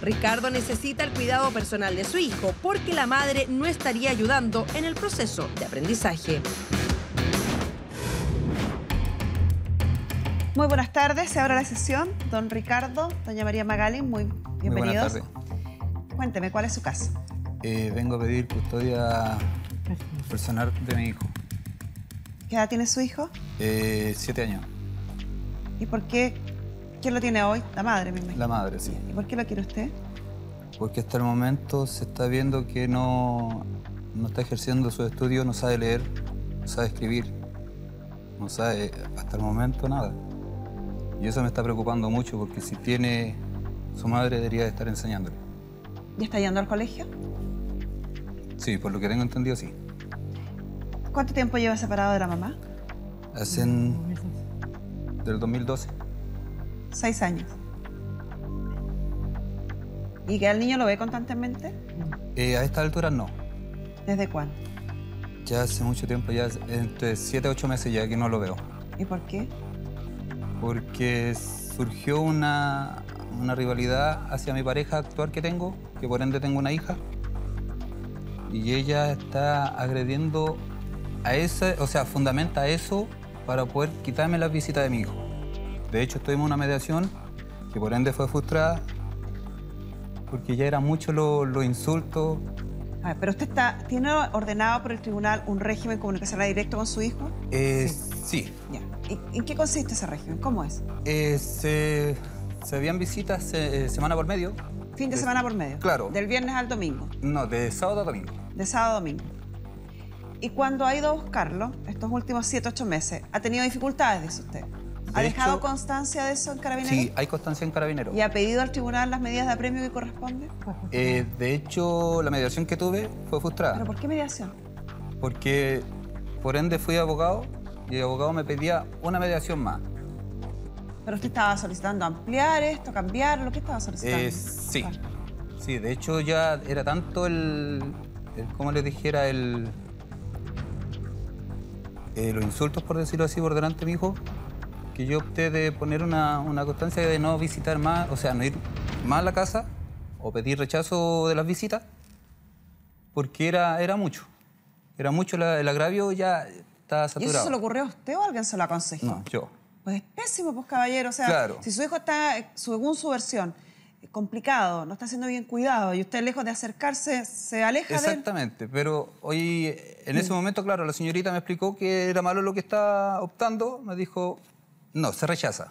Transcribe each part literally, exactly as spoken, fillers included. Ricardo necesita el cuidado personal de su hijo porque la madre no estaría ayudando en el proceso de aprendizaje. Muy buenas tardes, se abre la sesión. Don Ricardo, doña María Magalín, muy bienvenidos. Muy buenas tardes. Cuénteme, ¿cuál es su caso? Eh, vengo a pedir custodia personal de mi hijo. ¿Qué edad tiene su hijo? Eh, siete años. ¿Y por qué? ¿Quién lo tiene hoy? La madre, me imagino. La madre, sí. ¿Y por qué lo quiere usted? Porque hasta el momento se está viendo que no, no está ejerciendo sus estudios, no sabe leer, no sabe escribir, no sabe hasta el momento nada. Y eso me está preocupando mucho porque si tiene su madre debería de estar enseñándole. ¿Y está yendo al colegio? Sí, por lo que tengo entendido, sí. ¿Cuánto tiempo lleva separado de la mamá? Hacen... del dos mil doce. Seis años. ¿Y que el niño lo ve constantemente? Eh, a esta altura no. ¿Desde cuándo? Ya hace mucho tiempo, ya entre siete a ocho meses ya que no lo veo. ¿Y por qué? Porque surgió una, una rivalidad hacia mi pareja actual que tengo, que por ende tengo una hija. Y ella está agrediendo a ese, o sea, fundamenta eso para poder quitarme las visitas de mi hijo. De hecho, estuvimos en una mediación que por ende fue frustrada porque ya eran muchos los lo insultos. A ver, pero usted está, ¿tiene ordenado por el tribunal un régimen comunicacional directo con su hijo? Eh, sí. sí. Ya. ¿En qué consiste ese régimen? ¿Cómo es? Eh, se, se habían visitas eh, semana por medio. Fin de, de semana por medio. Claro. Del viernes al domingo. No, de sábado a domingo. De sábado a domingo. Y cuando ha ido a buscarlo, estos últimos siete, ocho meses, ¿ha tenido dificultades, dice usted? ¿Ha de dejado hecho, constancia de eso en Carabineros? Sí, hay constancia en Carabineros. ¿Y ha pedido al tribunal las medidas de apremio que corresponden? Eh, de hecho, la mediación que tuve fue frustrada. ¿Pero por qué mediación? Porque, por ende, fui abogado y el abogado me pedía una mediación más. ¿Pero usted estaba solicitando ampliar esto, cambiarlo? ¿Qué estaba solicitando? Eh, sí, claro. sí. De hecho, ya era tanto el, el ¿cómo le dijera? El, eh, los insultos, por decirlo así, por delante de mi hijo, que yo opté de poner una, una constancia de no visitar más, o sea, no ir más a la casa o pedir rechazo de las visitas, porque era, era mucho. Era mucho, la, el agravio ya estaba saturado. ¿Y eso se le ocurrió a usted o alguien se lo aconsejó? No, yo. Pues es pésimo, pues, caballero. O sea, claro. Si su hijo está, según su versión, complicado, no está siendo bien cuidado y usted, lejos de acercarse, se aleja de él. Exactamente, pero hoy, en ese momento, claro, la señorita me explicó que era malo lo que estaba optando, me dijo... No, se rechaza.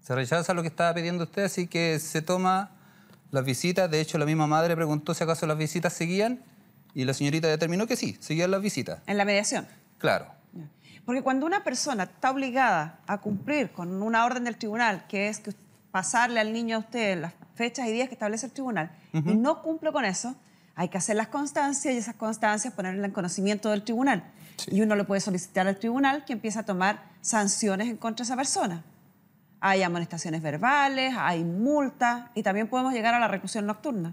Se rechaza lo que estaba pidiendo usted, así que se toma las visitas. De hecho, la misma madre preguntó si acaso las visitas seguían y la señorita determinó que sí, seguían las visitas. ¿En la mediación? Claro. Porque cuando una persona está obligada a cumplir con una orden del tribunal, que es que pasarle al niño a usted las fechas y días que establece el tribunal, uh-huh. y no cumple con eso, hay que hacer las constancias y esas constancias ponerlas en conocimiento del tribunal. Sí. Y uno le puede solicitar al tribunal que empiece a tomar sanciones en contra de esa persona. Hay amonestaciones verbales, hay multas y también podemos llegar a la reclusión nocturna.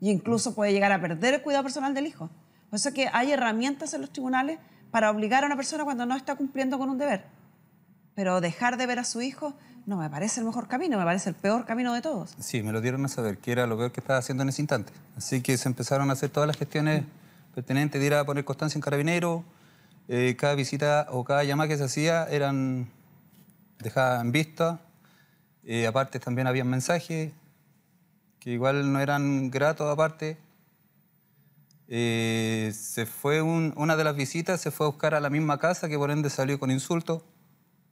Y incluso puede llegar a perder el cuidado personal del hijo. Por eso es que hay herramientas en los tribunales para obligar a una persona cuando no está cumpliendo con un deber. Pero dejar de ver a su hijo no me parece el mejor camino, me parece el peor camino de todos. Sí, me lo dieron a saber, que era lo peor que estaba haciendo en ese instante. Así que se empezaron a hacer todas las gestiones pertinentes, de ir a poner constancia en Carabineros. Eh, cada visita o cada llamada que se hacía eran dejadas en vista. Eh, aparte también había mensajes que igual no eran gratos aparte. Eh, se fue un, una de las visitas se fue a buscar a la misma casa que por ende salió con insultos.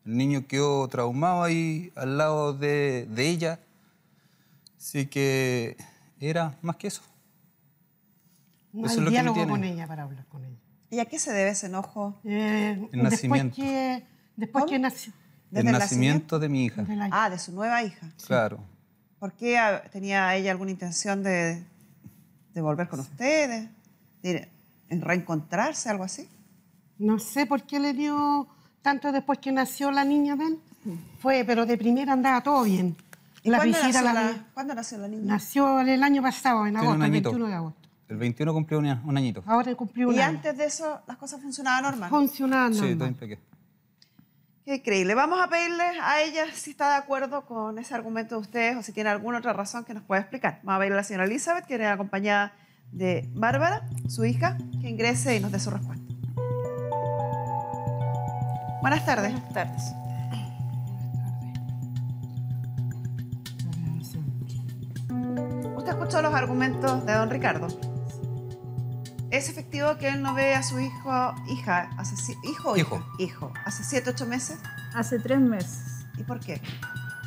El niño quedó traumado ahí al lado de, de ella. Así que era más que eso. No hay eso es diálogo lo que con ella para hablar con ella. ¿Y a qué se debe ese enojo? Eh, el nacimiento. Después que, después que nació. El, el nacimiento de mi hija. De hija. Ah, de su nueva hija. Sí. Claro. ¿Por qué tenía ella alguna intención de, de volver con sí. ustedes? ¿De reencontrarse, algo así? No sé por qué le dio tanto después que nació la niña, ¿ven? Fue, pero de primera andaba todo bien. ¿Y la ¿cuándo, nació la, la, ¿Cuándo nació la niña? Nació el año pasado, en agosto, el veintiuno de agosto. El veintiuno cumplió un, un añito. Ahora cumplió un ¿Y año. ¿Y antes de eso las cosas funcionaban normal? Funcionaban normal. Sí, todo impeque. Qué increíble. Vamos a pedirle a ella si está de acuerdo con ese argumento de ustedes o si tiene alguna otra razón que nos pueda explicar. Vamos a pedirle a la señora Elizabeth, que viene acompañada de Bárbara, su hija, que ingrese y nos dé su respuesta. Buenas tardes. Buenas tardes. ¿Usted escuchó los argumentos de don Ricardo? ¿Es efectivo que él no ve a su hijo, hija, hace, hijo, hijo. hijo, hace siete, ocho meses? Hace tres meses. ¿Y por qué?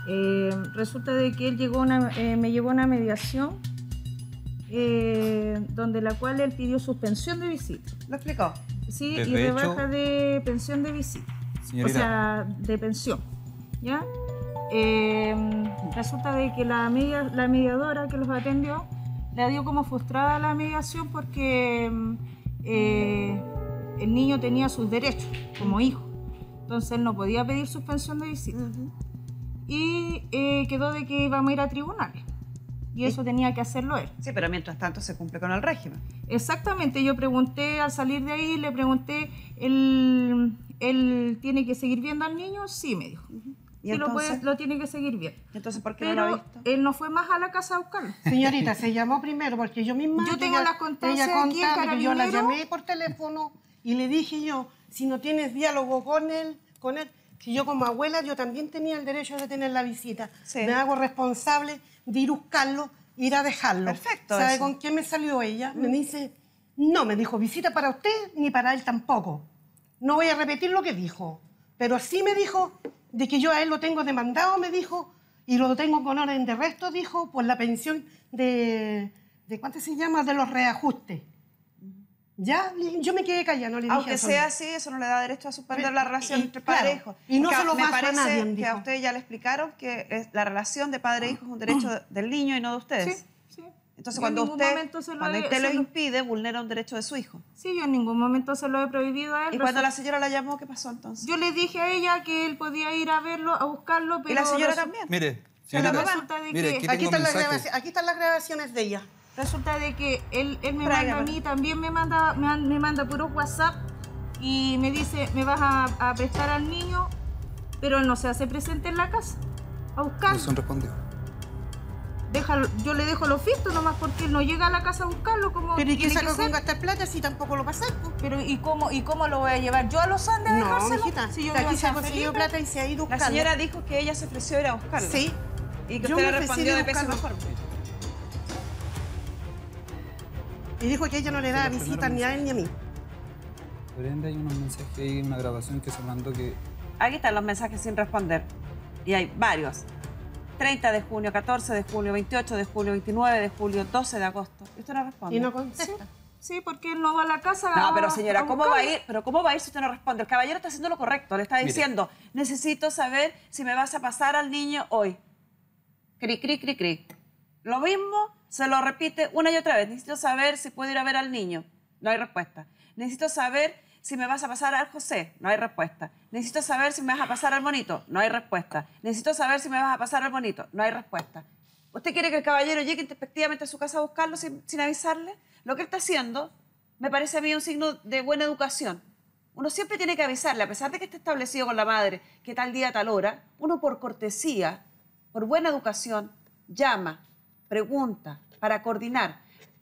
Eh, resulta de que él llegó una, eh, me llevó a una mediación eh, donde la cual él pidió suspensión de visita. ¿Lo explicó? Sí, desde y rebaja hecho, de pensión de visita, señorita. O sea, de pensión, ¿ya? Eh, resulta de que la, media, la mediadora que los atendió la dio como frustrada la mediación porque eh, el niño tenía sus derechos como hijo. Entonces él no podía pedir suspensión de visita. Uh-huh. Y eh, quedó de que íbamos a ir a tribunales. Y sí, eso tenía que hacerlo él. Sí, pero mientras tanto se cumple con el régimen. Exactamente. Yo pregunté al salir de ahí, le pregunté, ¿él, él tiene que seguir viendo al niño? Sí, me dijo. Uh-huh. ¿Y lo, puede, lo tiene que seguir bien? Entonces, ¿por qué Pero no lo ha visto? Él no fue más a la casa a buscarlo. Señorita, se llamó primero porque yo misma... Yo tengo las constancias aquí en Carabineros. Yo la llamé por teléfono y le dije yo, si no tienes diálogo con él, con él, que yo como abuela, yo también tenía el derecho de tener la visita. Sí. Me hago responsable de ir a buscarlo, ir a dejarlo. Perfecto. ¿Sabe eso? Con quién me salió ella? Mm. Me dice, no, me dijo, visita para usted ni para él tampoco. No voy a repetir lo que dijo. Pero sí me dijo... de que yo a él lo tengo demandado, me dijo, y lo tengo con orden de arresto, dijo, por la pensión de... de ¿cuánto se llama? De los reajustes. Ya, yo me quedé callada, no le dije aunque eso sea no. Así, eso no le da derecho a suspender la relación y, entre padre e claro, hijo. Y no se lo me parece a nadie, que dijo. A ustedes ya le explicaron que es, la relación de padre e hijo es un derecho uh-huh. del niño y no de ustedes. Sí. Entonces, yo cuando en usted, se lo cuando he, usted se lo, lo impide, vulnera un derecho de su hijo. Sí, yo en ningún momento se lo he prohibido a él. ¿Y cuando la señora la llamó, qué pasó entonces? Yo le dije a ella que él podía ir a verlo, a buscarlo, pero... ¿Y la señora también? Mire, señora, resulta de mire, que... Aquí están, las aquí están las grabaciones de ella. Resulta de que él, él me Tráigame. manda a mí, también me manda, me, me manda puro WhatsApp y me dice, me vas a, a prestar al niño, pero él no se hace presente en la casa, a buscarlo. No son respondidos. Déjalo, yo le dejo los fistos nomás porque él no llega a la casa a buscarlo como pero y qué saco con gastar plata si tampoco lo pasé pues. Pero y cómo y cómo lo voy a llevar yo a los Andes a dejárselo no mijita si yo aquí se ha conseguido plata y se ha ido a buscarlo. La señora dijo que ella se ofreció a ir a buscarlo sí y que yo usted le respondió de pésima forma y dijo que ella no le da visitas ni a él ni a mí. Por ende hay unos mensajes y una grabación que se mandó que aquí están los mensajes sin responder y hay varios. treinta de junio, catorce de junio, veintiocho de julio, veintinueve de julio, doce de agosto. ¿Y usted no responde? Y no contesta. Sí, sí porque él no va a la casa. No, a, pero señora, a ¿cómo va a ir? Pero ¿cómo va a ir si usted no responde? El caballero está haciendo lo correcto. Le está diciendo, mire, necesito saber si me vas a pasar al niño hoy. Cri, cri, cri, cri. Lo mismo se lo repite una y otra vez. Necesito saber si puedo ir a ver al niño. No hay respuesta. Necesito saber... si me vas a pasar al José, no hay respuesta. Necesito saber si me vas a pasar al monito, no hay respuesta. Necesito saber si me vas a pasar al monito, no hay respuesta. ¿Usted quiere que el caballero llegue efectivamente a su casa a buscarlo sin, sin avisarle? Lo que él está haciendo me parece a mí un signo de buena educación. Uno siempre tiene que avisarle, a pesar de que esté establecido con la madre que tal día, tal hora, uno por cortesía, por buena educación, llama, pregunta, para coordinar.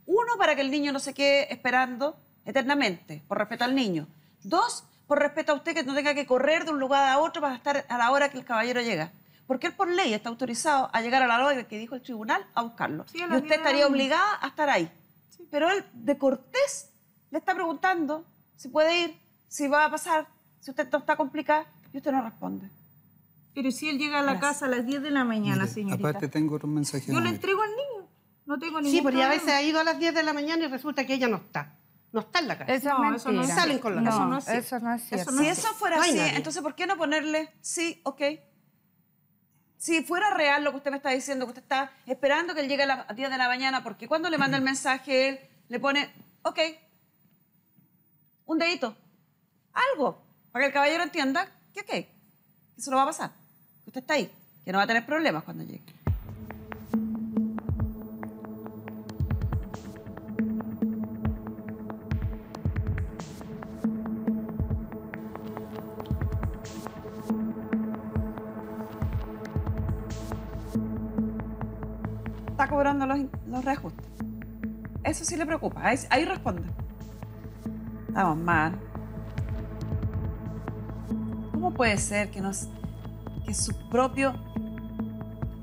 Uno, para que el niño no se quede esperando eternamente, por respeto al niño. Dos, por respeto a usted, que no tenga que correr de un lugar a otro para estar a la hora que el caballero llega. Porque él por ley está autorizado a llegar a la hora que dijo el tribunal a buscarlo. Sí, y usted estaría obligada a estar ahí. Sí. Pero él, de cortés, le está preguntando si puede ir, si va a pasar, si usted no está complicada, y usted no responde. Pero si él llega a la Gracias. casa a las diez de la mañana, mire, señorita. Aparte tengo un mensaje. Yo le entrego al niño, no tengo ningún Sí, porque problema. A veces ha ido a las diez de la mañana y resulta que ella no está. No está en la casa. Eso no, eso no salen con la casa. No, eso no es, eso no es cierto. Eso no es si eso fuera no así, nadie. Entonces, ¿por qué no ponerle sí, ok? Si fuera real lo que usted me está diciendo, que usted está esperando que él llegue a las diez de la mañana, porque cuando le manda el mensaje, él le pone, ok, un dedito, algo, para que el caballero entienda que ok, que eso no va a pasar, que usted está ahí, que no va a tener problemas cuando llegue. está cobrando los, los reajustes. Eso sí le preocupa, ahí, ahí responde. Estamos mal. ¿Cómo puede ser que, nos, que sus, propio,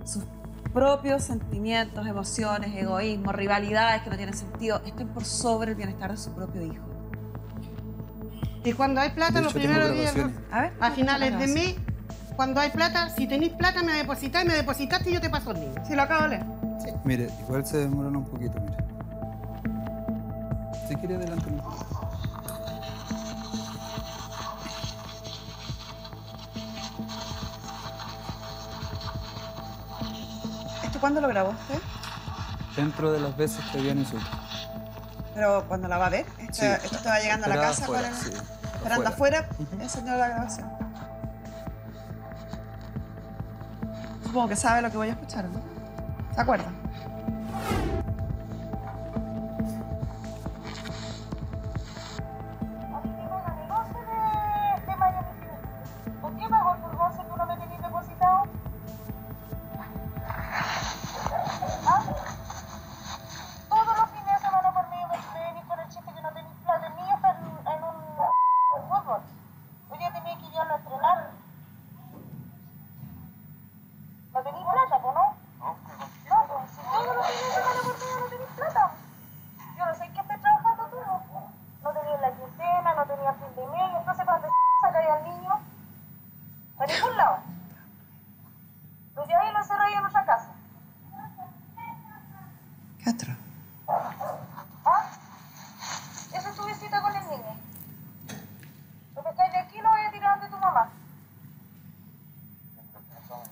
sus propios sentimientos, emociones, egoísmo, rivalidades que no tienen sentido, estén por sobre el bienestar de su propio hijo? Y cuando hay plata, los primeros días, a, ver, a finales de mes, cuando hay plata, si tenéis plata, me depositáis, me depositaste y yo te paso el niño. Si lo acabo de leer. Sí. Mire, igual se demoran un poquito, mire. Si quiere, adelante. ¿Esto cuándo lo grabó usted? Dentro de las veces que viene su. Pero cuando la va a ver, esta, sí, esto estaba llegando a la casa. Afuera, para... sí, esperando afuera, uh-huh. El señor de la grabación. Supongo que sabe lo que voy a escuchar, ¿no? ¿Se acuerda?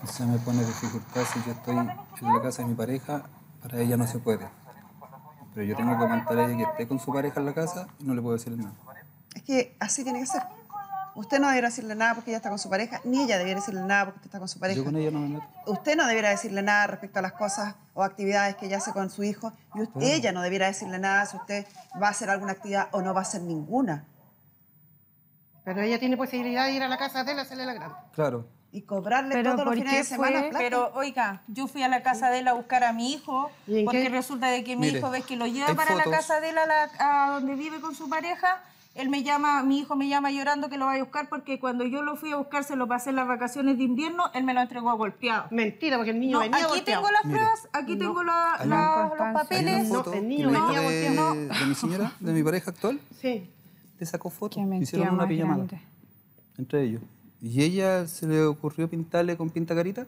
Se me pone dificultad si yo estoy en la casa de mi pareja, para ella no se puede. Pero yo tengo que comentar a ella que esté con su pareja en la casa y no le puedo decirle nada. Es que así tiene que ser. Usted no debiera decirle nada porque ella está con su pareja, ni ella debiera decirle nada porque usted está con su pareja. Yo con ella no me meto. Usted no debiera decirle nada respecto a las cosas o actividades que ella hace con su hijo y usted, claro. Ella no debiera decirle nada si usted va a hacer alguna actividad o no va a hacer ninguna. Pero ella tiene posibilidad de ir a la casa de él a hacerle la gran. Claro. Y cobrarle pero todos los fines de semana plata. Pero, oiga, yo fui a la casa de él a buscar a mi hijo, porque qué? resulta de que mi Mire, hijo ves que lo lleva para fotos. la casa de él a, la, a donde vive con su pareja. Él me llama, mi hijo me llama llorando que lo va a buscar porque cuando yo lo fui a buscar se lo pasé en las vacaciones de invierno, él me lo entregó golpeado. Mentira, porque el niño no, venía aquí golpeado. Aquí tengo las pruebas, aquí no, tengo la, la, los papeles. No, el niño no, venía golpeado. De, ¿De mi señora, de mi pareja actual? Sí. Te sacó fotos, hicieron una pijamada grande. entre ellos. Y ella se le ocurrió pintarle con pintacarita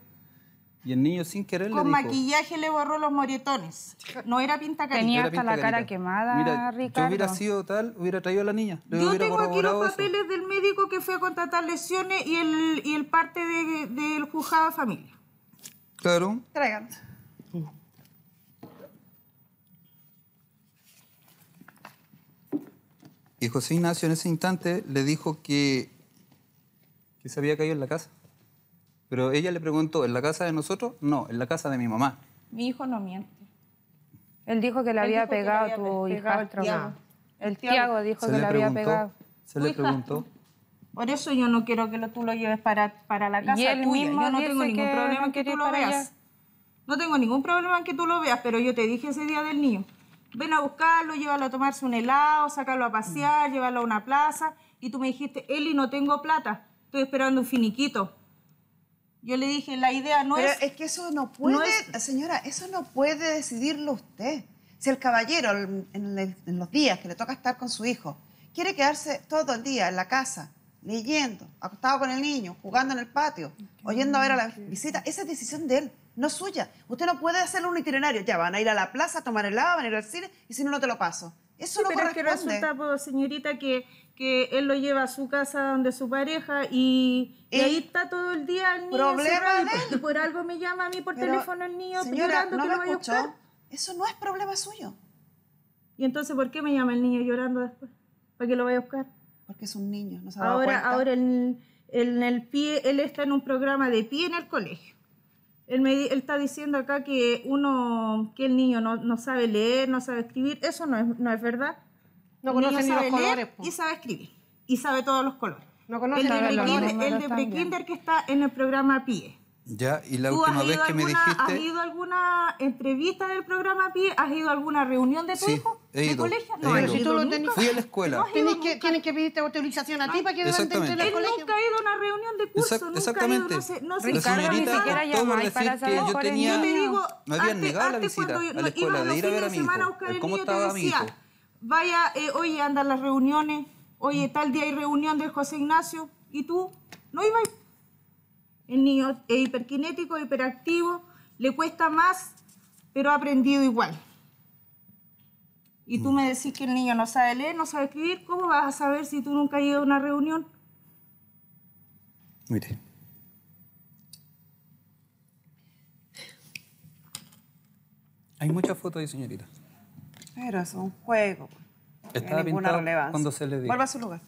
y el niño sin querer con le dijo... Con maquillaje le borró los moretones. No era pintacarita. Tenía hasta la cara quemada, Mira, Ricardo. Yo hubiera sido tal, hubiera traído a la niña. Le yo tengo aquí los papeles eso. del médico que fue a contratar lesiones y el, y el parte del de, de juzgado familia. Claro. Tráiganlo. Uh. Y José Ignacio en ese instante le dijo que... que se había caído en la casa. Pero ella le preguntó, ¿en la casa de nosotros? No, en la casa de mi mamá. Mi hijo no miente. Él dijo que le había pegado a tu hijastro. El Tiago dijo que le había pegado. Se le preguntó. Por eso yo no quiero que lo, tú lo lleves para, para la casa y él tuya. Mismo yo no tengo ningún problema en que tú lo veas. No tengo ningún problema en que tú lo veas, pero yo te dije ese día del niño. Ven a buscarlo, llévalo a tomarse un helado, sacarlo a pasear, llévalo a una plaza. Y tú me dijiste, Eli, no tengo plata. Estoy esperando un finiquito. Yo le dije, la idea no Pero es... Pero es que eso no puede, no es... señora, eso no puede decidirlo usted. Si el caballero, en, el, en los días que le toca estar con su hijo, quiere quedarse todo el día en la casa, leyendo, acostado con el niño, jugando en el patio, oyendo a ver a la visita, esa es decisión de él, no suya. Usted no puede hacerle un itinerario. Ya, van a ir a la plaza a tomar helado, van a ir al cine, y si no, no te lo paso. Eso sí, no pero corresponde. Es que resulta, pues, señorita, que, que él lo lleva a su casa donde su pareja y, y ahí está todo el día el niño. Problema de él. Y por, por algo me llama a mí por pero, teléfono el niño señora, llorando no que lo vaya a buscar. Eso no es problema suyo. ¿Y entonces por qué me llama el niño llorando después? ¿Para que lo vaya a buscar? Porque es un niño, no se ha dado ahora, cuenta. Ahora en, en el pie, él está en un programa de pie en el colegio. Él, me, él está diciendo acá que uno que el niño no, no sabe leer, no sabe escribir. Eso no es, no es verdad. No el conoce niño ni sabe los colores. Leer y sabe escribir. Y sabe todos los colores. No conoce el, ni de los colores. El de pre-kinder que está en el programa P I E. Ya, y la última vez que alguna, me dijiste... ¿Has ido a alguna entrevista del programa P I E? ¿Has ido a alguna reunión de tu sí, hijo? He ido, ¿de colegio? No, pero si tú lo tenés... Fui a la escuela. No tienes, que, tienes que pedirte autorización a no. ti para que durante el colegio. Él nunca ha ido a una reunión de curso. Exact, nunca exactamente. Ha ido, no sé, no Ricardo, ni siquiera llamó para saber yo tenía, yo te digo, me habían antes, negado la visita a la escuela de ir a ver a mi hijo. ¿Cómo estaba mi hijo? Vaya, oye, andan las reuniones. Oye, tal día hay reunión del José Ignacio. ¿Y tú? No iba a... El niño es hiperkinético, hiperactivo, le cuesta más, pero ha aprendido igual. Y tú me decís que el niño no sabe leer, no sabe escribir, ¿cómo vas a saber si tú nunca has ido a una reunión? Mire. Hay muchas fotos ahí, señorita. Pero es un juego. Estaba pintada cuando se le dio. Vuelva a su lugar.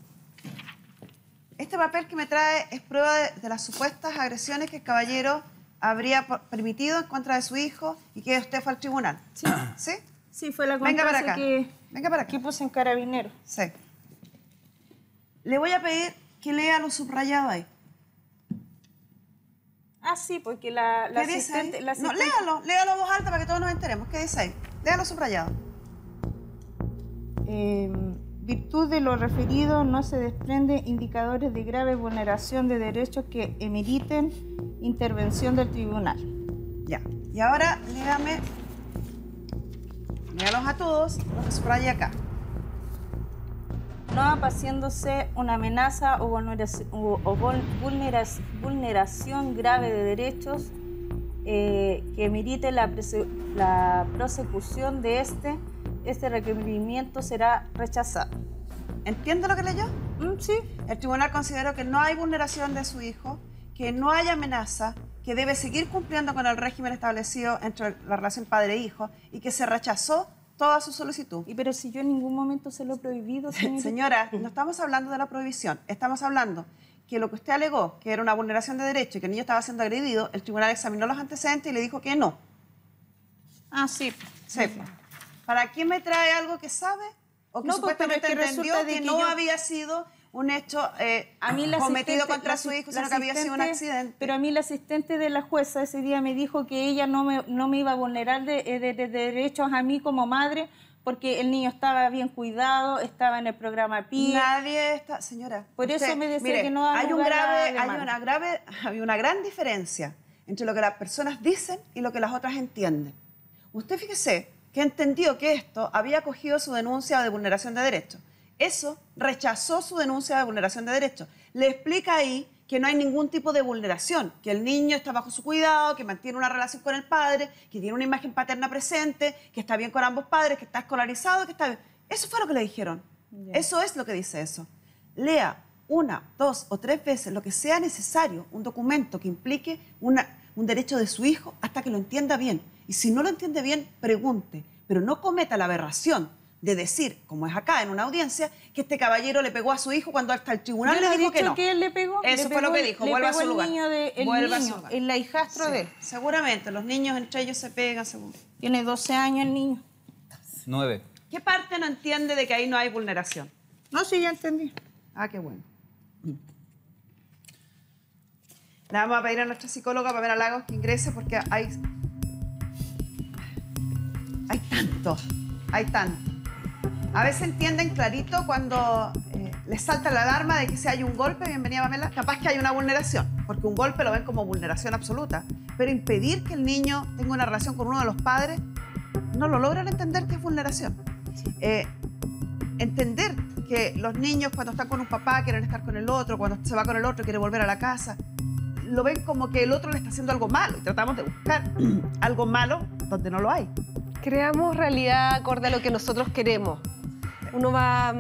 Este papel que me trae es prueba de, de las supuestas agresiones que el caballero habría permitido en contra de su hijo y que usted fue al tribunal. Sí. ¿Sí? Sí, fue la Venga para acá. Que Venga para acá. Que puse en Carabineros. Sí. Le voy a pedir que lea lo subrayado ahí. Ah, sí, porque la, la ¿Qué asistente... Dice ahí? La asistente... No, léalo, léalo a voz alta para que todos nos enteremos. ¿Qué dice ahí? Léalo subrayado. Eh... virtud de lo referido no se desprenden indicadores de grave vulneración de derechos que emeriten intervención del tribunal. Ya. Y ahora, léame, léalos a todos, lo que subraya acá. No apaciéndose una amenaza o vulneración grave de derechos eh, que emerite la, la prosecución de este, este requerimiento será rechazado. ¿Entiende lo que leyó? Mm, sí. El tribunal consideró que no hay vulneración de su hijo, que no hay amenaza, que debe seguir cumpliendo con el régimen establecido entre la relación padre-hijo y que se rechazó toda su solicitud. Y pero si yo en ningún momento se lo he prohibido, señora. Señora, no estamos hablando de la prohibición, estamos hablando que lo que usted alegó, que era una vulneración de derecho y que el niño estaba siendo agredido, el tribunal examinó los antecedentes y le dijo que no. Ah, sí. Sí. Sí. ¿Para quién me trae algo que sabe? O que no, supuestamente es que entendió de que, que no yo... había sido un hecho eh, a mí cometido contra su hijo, sino que había sido un accidente. Pero a mí la asistente de la jueza ese día me dijo que ella no me, no me iba a vulnerar de, de, de derechos a mí como madre porque el niño estaba bien cuidado, estaba en el programa P I E. Nadie está... Señora, por usted, eso me decía mire, que no hay un grave, hay una grave, hay una gran diferencia entre lo que las personas dicen y lo que las otras entienden. Usted fíjese... que entendió que esto había acogido su denuncia de vulneración de derechos. Eso rechazó su denuncia de vulneración de derechos. Le explica ahí que no hay ningún tipo de vulneración, que el niño está bajo su cuidado, que mantiene una relación con el padre, que tiene una imagen paterna presente, que está bien con ambos padres, que está escolarizado, que está bien. Eso fue lo que le dijeron. Yeah. Eso es lo que dice eso. Lea una, dos o tres veces lo que sea necesario, un documento que implique una, un derecho de su hijo hasta que lo entienda bien. Y si no lo entiende bien, pregunte, pero no cometa la aberración de decir, como es acá en una audiencia, que este caballero le pegó a su hijo cuando hasta el tribunal yo le dijo que no. Que él le pegó, Eso le fue pegó, lo que dijo, vuelva a su lugar. Niño de, el vuelva niño, a su lugar. El ahijastro sí. de él. Seguramente, los niños entre ellos se pegan. Seguro. Tiene doce años el niño. nueve. ¿Qué parte no entiende de que ahí no hay vulneración? No, sí, ya entendí. Ah, qué bueno. Mm. Le vamos a pedir a nuestra psicóloga Pamela Lagos que ingrese porque hay... Hay tanto, hay tanto. A veces entienden clarito cuando eh, les salta la alarma de que si hay un golpe, bienvenida Pamela, capaz que hay una vulneración, porque un golpe lo ven como vulneración absoluta, pero impedir que el niño tenga una relación con uno de los padres, no lo logran entender que es vulneración. Eh, entender que los niños cuando están con un papá quieren estar con el otro, cuando se va con el otro quiere volver a la casa, lo ven como que el otro le está haciendo algo malo y tratamos de buscar algo malo donde no lo hay. Creamos realidad acorde a lo que nosotros queremos. Uno va,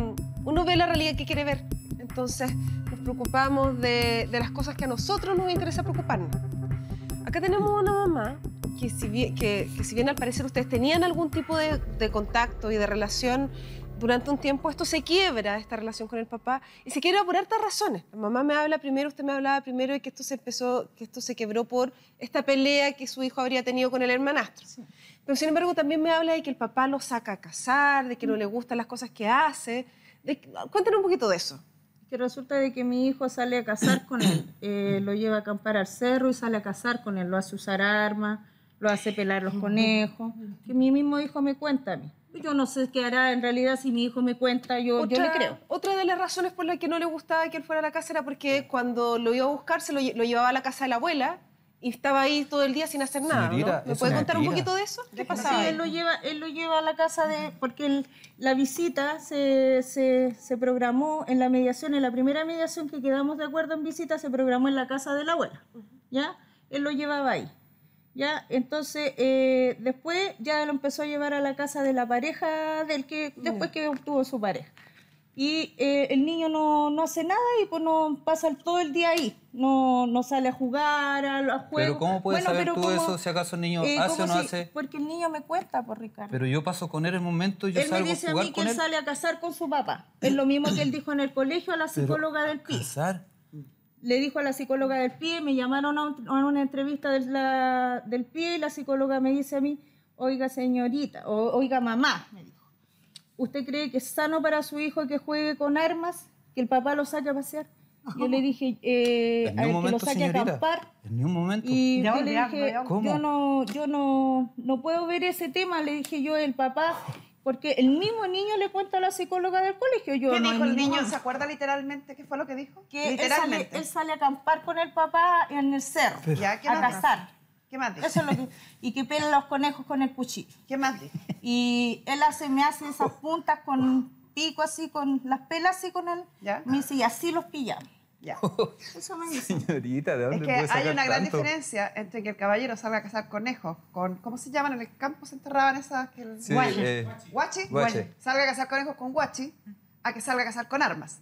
uno ve la realidad que quiere ver. Entonces nos preocupamos de, de las cosas que a nosotros nos interesa preocuparnos. Acá tenemos una mamá que si bien, que, que si bien al parecer ustedes tenían algún tipo de, de contacto y de relación durante un tiempo, esto se quiebra, esta relación con el papá, y se quiebra por hartas razones. La mamá me habla primero, usted me hablaba primero, y que esto se empezó, que esto se quebró por esta pelea que su hijo habría tenido con el hermanastro. Sí. Pero sin embargo también me habla de que el papá lo saca a cazar, de que no le gustan las cosas que hace. De... Cuéntenos un poquito de eso. que resulta de que mi hijo sale a cazar con él, eh, lo lleva a acampar al cerro y sale a cazar con él, lo hace usar armas, lo hace pelar los conejos, que mi mismo hijo me cuenta a mí. Yo no sé qué hará en realidad, si mi hijo me cuenta, yo, otra, yo le creo. Otra de las razones por las que no le gustaba que él fuera a la casa era porque cuando lo iba a buscar se lo, lo llevaba a la casa de la abuela y estaba ahí todo el día sin hacer nada, ¿no? ¿Me puede contar un poquito de eso? ¿Qué pasaba? Sí, él lo lleva, él lo lleva a la casa de... Porque él, la visita se, se, se programó en la mediación, en la primera mediación que quedamos de acuerdo en visita, se programó en la casa de la abuela, ¿ya? Él lo llevaba ahí. Ya, entonces, eh, después ya lo empezó a llevar a la casa de la pareja, del que después que obtuvo su pareja. Y eh, el niño no, no hace nada y pues no pasa todo el día ahí. No, no sale a jugar, a, a juegos. Pero ¿cómo puedes bueno, saber tú como, eso, si acaso el niño eh, hace o no si, hace? Porque el niño me cuenta, por Ricardo. Pero yo paso con él el momento, yo él salgo a jugar con él. Él me dice a mí que él, él sale a cazar con su papá. Es lo mismo que él dijo en el colegio a la psicóloga del P I E. ¿Cazar? Le dijo a la psicóloga del P I E, me llamaron a, un, a una entrevista de la, del P I E y la psicóloga me dice a mí, oiga señorita, o, oiga mamá, me dijo, ¿usted cree que es sano para su hijo que juegue con armas, que el papá lo saque a pasear? Yo le dije, eh, a ver, momento, que lo saque señorita, a acampar. En ningún momento. Y yo le dije, ¿cómo? yo, no, yo no, no puedo ver ese tema, le dije yo, el papá... Porque el mismo niño le cuenta a la psicóloga del colegio. Yo ¿Qué no dijo el niño? ¿Se acuerda literalmente qué fue lo que dijo? Que literalmente. Él sale, él sale a acampar con el papá en el cerro, ya, ¿qué a más cazar. Más? ¿Qué más dijo? Eso es lo que, y que pela los conejos con el cuchillo. ¿Qué más dijo? Y él hace, me hace esas puntas con pico así, con las pelas así con él. ¿Ya? Me dice, y así los pillamos. Ya. Eso me dice. Señorita, ¿de dónde puede sacar tanto? Es que hay una gran diferencia entre que el caballero salga a cazar conejos con, ¿cómo se llaman en el campo? Se enterraban esas que el... sí, guachi. Eh, guachi. Guachi. Salga a cazar conejos con guachi a que salga a cazar con armas.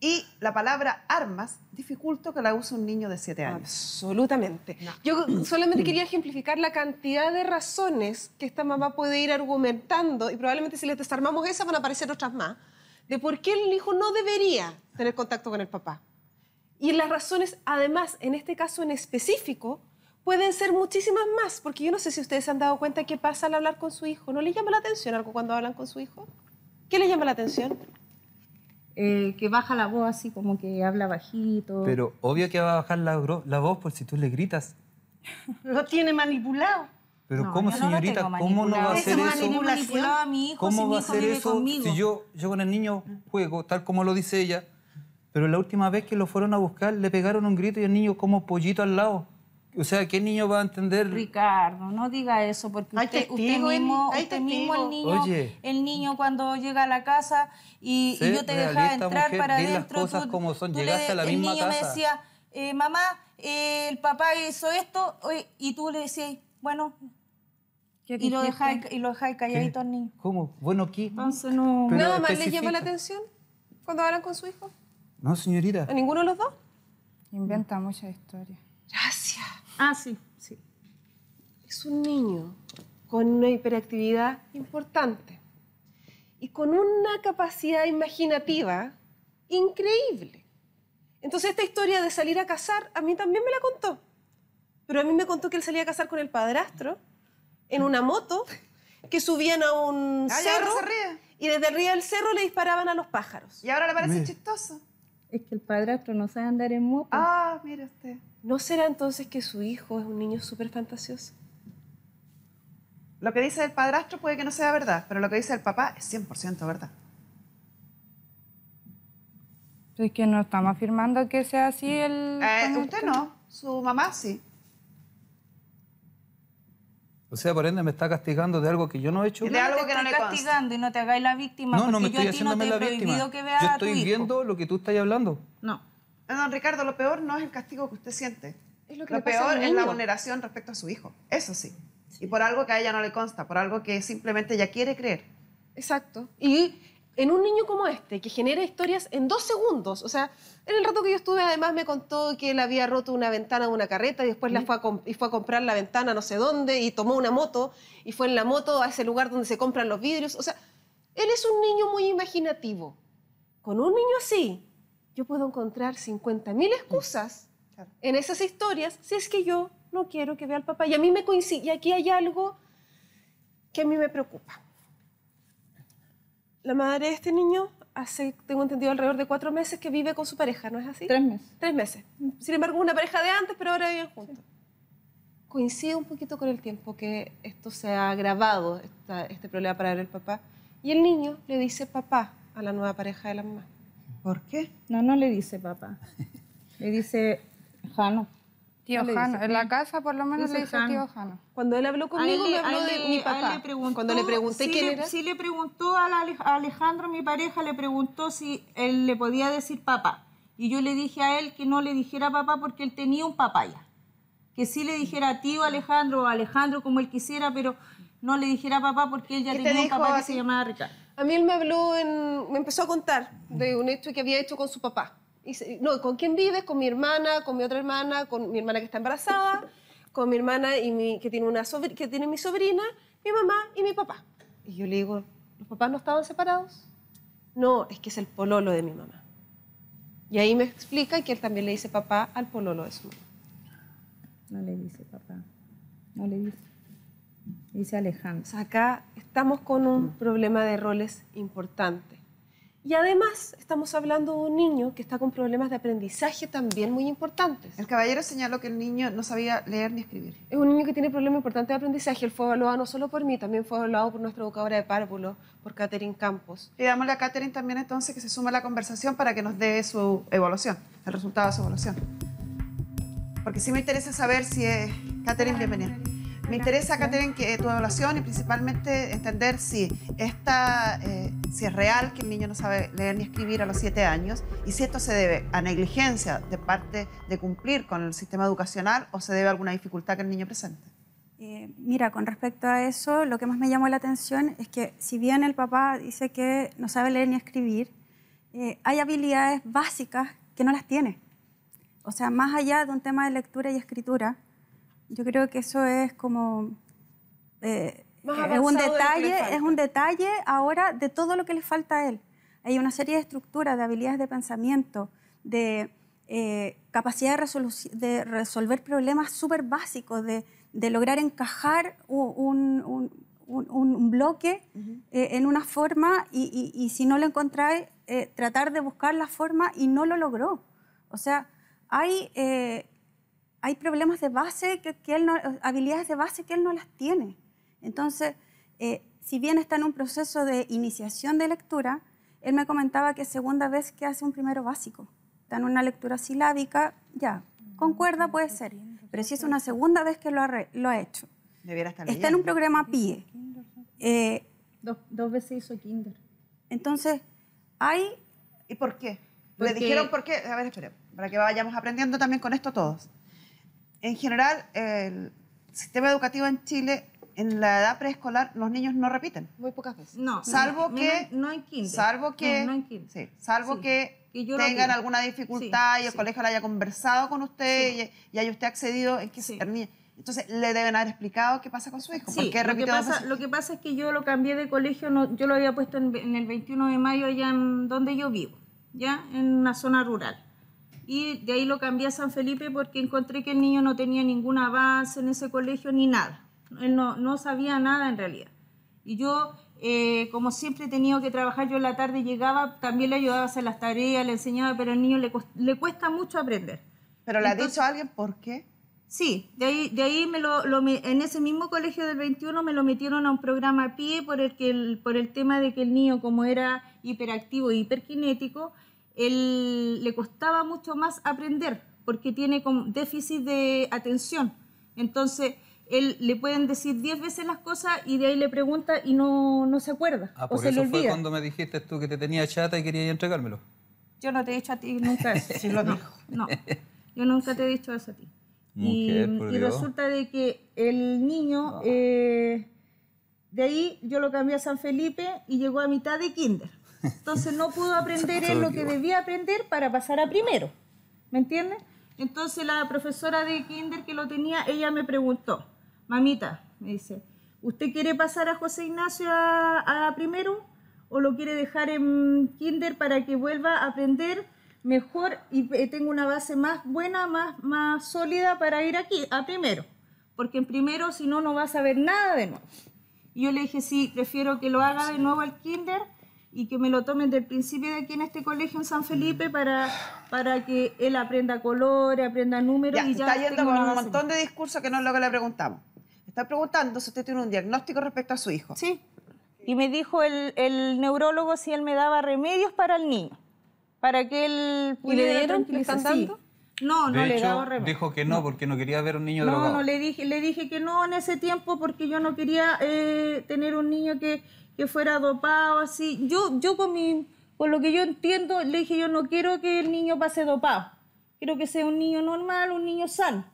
Y la palabra armas dificulta que la use un niño de siete años. Absolutamente. No. Yo solamente quería ejemplificar la cantidad de razones que esta mamá puede ir argumentando y probablemente si les desarmamos esas van a aparecer otras más, de por qué el hijo no debería tener contacto con el papá. Y las razones, además, en este caso en específico, pueden ser muchísimas más. Porque yo no sé si ustedes se han dado cuenta qué pasa al hablar con su hijo. ¿No les llama la atención algo cuando hablan con su hijo? ¿Qué les llama la atención? Eh, que baja la voz así, como que habla bajito. Pero obvio que va a bajar la, la voz por si tú le gritas. Lo tiene manipulado. Pero no, ¿cómo, señorita? No ¿Cómo no va a hacer eso? Manipulado a mi hijo, ¿Cómo si mi va a hacer eso conmigo? Si yo, yo con el niño juego, tal como lo dice ella... Pero la última vez que lo fueron a buscar, le pegaron un grito y el niño como pollito al lado. O sea, ¿qué niño va a entender? Ricardo, no diga eso, porque usted, testigo, usted mismo, usted mismo el, niño, Oye, el niño cuando llega a la casa y, y yo te dejaba entrar mujer, para adentro. Las cosas tú, como son, llegaste le, a la misma casa. El niño me decía, eh, mamá, eh, el papá hizo esto, y tú le decías, bueno... Y lo dejáis calladito ¿Qué? al niño. ¿Cómo? Bueno, ¿qué? Entonces no... Pero ¿Nada más especifica. les llama la atención cuando hablan con su hijo? No, señorita. ¿A ninguno de los dos? Inventa mucha historia. Gracias. Ah, sí, sí. Es un niño con una hiperactividad importante y con una capacidad imaginativa increíble. Entonces, esta historia de salir a cazar, a mí también me la contó. Pero a mí me contó que él salía a cazar con el padrastro en una moto, que subían a un Ay, cerro y desde arriba del cerro le disparaban a los pájaros. Y ahora le parece chistoso. Es que el padrastro no sabe andar en moto. Ah, mire usted. ¿No será entonces que su hijo es un niño súper fantasioso? Lo que dice el padrastro puede que no sea verdad, pero lo que dice el papá es cien por ciento verdad. Es que no estamos afirmando que sea así el... Eh, usted no, su mamá sí. O sea, por ende, me está castigando de algo que yo no he hecho. De algo te que no le consta. castigando y no te hagáis la víctima. No, no me estoy haciéndome la víctima. Yo estoy viendo lo que tú estás hablando. No. No, don Ricardo, lo peor no es el castigo que usted siente. Es lo que lo peor es la vulneración respecto a su hijo. Eso sí. sí. Y por algo que a ella no le consta, por algo que simplemente ella quiere creer. Exacto. Y en un niño como este, que genera historias en dos segundos, o sea, en el rato que yo estuve, además me contó que él había roto una ventana de una carreta y después la fue a, comp y fue a comprar la ventana no sé dónde y tomó una moto y fue en la moto a ese lugar donde se compran los vidrios. O sea, él es un niño muy imaginativo. Con un niño así, yo puedo encontrar cincuenta mil excusas claro. en esas historias si es que yo no quiero que vea al papá. Y a mí me coincide, y aquí hay algo que a mí me preocupa. La madre de este niño hace, tengo entendido, alrededor de cuatro meses que vive con su pareja, ¿no es así? Tres meses. Tres meses. Sin embargo, una pareja de antes, pero ahora viven juntos. Sí. Coincide un poquito con el tiempo que esto se ha agravado, esta, este problema para el papá. Y el niño le dice papá a la nueva pareja de la mamá. ¿Por qué? No, no le dice papá. Le dice Jano. Tío no Jano. Dice, en la casa por lo menos dice le dice Jano. Tío Jano. Cuando él habló conmigo, él, me habló él, de él, mi papá. Le preguntó, Cuando le pregunté sí quién le, era. Sí le preguntó a, la, a Alejandro, mi pareja, le preguntó si él le podía decir papá. Y yo le dije a él que no le dijera papá porque él tenía un papá ya. Que sí le dijera tío Alejandro o Alejandro como él quisiera, pero no le dijera papá porque él ya tenía un papá que se llamaba Ricardo. A mí él me habló, en, me empezó a contar de un hecho que había hecho con su papá. Y se, no, ¿con quién vives? Con mi hermana, con mi otra hermana, con mi hermana que está embarazada, con mi hermana y mi, que, tiene una sobr, que tiene mi sobrina, mi mamá y mi papá. Y yo le digo, ¿los papás no estaban separados? No, es que es el pololo de mi mamá. Y ahí me explica que él también le dice papá al pololo de su mamá. No le dice papá, no le dice, dice Alejandro. O sea, acá estamos con un problema de roles importante. Y además estamos hablando de un niño que está con problemas de aprendizaje también muy importantes. El caballero señaló que el niño no sabía leer ni escribir. Es un niño que tiene problemas importantes de aprendizaje. Él fue evaluado no solo por mí, también fue evaluado por nuestra educadora de párvulos, por Catherine Campos. Le damos a Catherine también entonces que se suma a la conversación para que nos dé su evaluación, el resultado de su evaluación. Porque sí me interesa saber si es... Catherine, bienvenida. Me interesa, Catherine, que tu evaluación y principalmente entender si, esta, eh, si es real que el niño no sabe leer ni escribir a los siete años y si esto se debe a negligencia de parte de cumplir con el sistema educacional o se debe a alguna dificultad que el niño presente. Eh, mira, con respecto a eso, lo que más me llamó la atención es que si bien el papá dice que no sabe leer ni escribir, eh, hay habilidades básicas que no las tiene. O sea, más allá de un tema de lectura y escritura, yo creo que eso es como... Eh, es, un detalle, es un detalle ahora de todo lo que le falta a él. Hay una serie de estructuras, de habilidades de pensamiento, de eh, capacidad de, de resolver problemas súper básicos, de, de lograr encajar un, un, un, un bloque uh-huh. eh, en una forma y, y, y si no lo encontráis, eh, tratar de buscar la forma y no lo logró. O sea... Hay, eh, hay problemas de base, que, que él no, habilidades de base que él no las tiene. Entonces, eh, si bien está en un proceso de iniciación de lectura, él me comentaba que es segunda vez que hace un primero básico. Está en una lectura silábica, ya, con cuerda puede ser, pero si es una segunda vez que lo ha, lo ha hecho. Está en un programa P I E. Eh, dos, dos veces hizo kinder. Entonces, hay... ¿Y por qué? Porque... ¿Le dijeron por qué? A ver, esperemos. Para que vayamos aprendiendo también con esto todos. En general, el sistema educativo en Chile, en la edad preescolar, los niños no repiten. Muy pocas veces. No. Salvo no, que... No, no en kinder. Salvo que... No, no en kinder. Sí, salvo sí, que, que tengan alguna dificultad sí, y el sí. colegio lo haya conversado con usted sí. y, y haya usted accedido. Es que sí. Entonces, le deben haber explicado qué pasa con su hijo. Sí, ¿por qué repite lo, que pasa, lo que pasa es que yo lo cambié de colegio, no, yo lo había puesto en, en el veintiuno de mayo allá en donde yo vivo, ya en una zona rural. Y de ahí lo cambié a San Felipe porque encontré que el niño no tenía ningún avance en ese colegio ni nada. Él no, no sabía nada en realidad. Y yo, eh, como siempre he tenido que trabajar, yo en la tarde llegaba, también le ayudaba a hacer las tareas, le enseñaba, pero al niño le, le cuesta mucho aprender. ¿Pero le ha dicho a alguien por qué? Sí, de ahí, de ahí me lo, lo, en ese mismo colegio del veintiuno me lo metieron a un programa P I E por el, que el, por el tema de que el niño, como era hiperactivo e hiperkinético, él le costaba mucho más aprender porque tiene como déficit de atención. Entonces, él le pueden decir diez veces las cosas y de ahí le pregunta y no, no se acuerda. Ah, por o se eso le olvida. Fue cuando me dijiste tú que te tenía chata y querías entregármelo. Yo no te he dicho a ti nunca eso. Sí, lo no, dijo. No, yo nunca te he dicho eso a ti. Mujer, y, por y resulta de que el niño, no. eh, de ahí yo lo cambié a San Felipe y llegó a mitad de kinder. Entonces no pudo aprender él lo que debía aprender para pasar a primero, ¿me entiendes? Entonces la profesora de kinder que lo tenía, ella me preguntó, mamita, me dice, ¿usted quiere pasar a José Ignacio a, a primero o lo quiere dejar en kinder para que vuelva a aprender mejor y tenga una base más buena, más, más sólida para ir aquí a primero? Porque en primero si no, no va a saber nada de nuevo. Y yo le dije, sí, prefiero que lo haga de nuevo al kinder y que me lo tomen del principio de aquí en este colegio en San Felipe para, para que él aprenda colores, aprenda números. Ya, y ya está yendo con un montón de discursos que no es lo que le preguntamos. Está preguntando si usted tiene un diagnóstico respecto a su hijo. Sí. Y me dijo el, el neurólogo si él me daba remedios para el niño, para que él pudiera... ¿Y le dieron? ¿Le están dando? No, no le daba remedio. Dijo que no, porque no quería ver un niño drogado. No, no, le dije, le dije que no en ese tiempo porque yo no quería eh, tener un niño que, que fuera dopado, así. Yo, yo con mi, por lo que yo entiendo, le dije yo no quiero que el niño pase dopado. Quiero que sea un niño normal, un niño sano.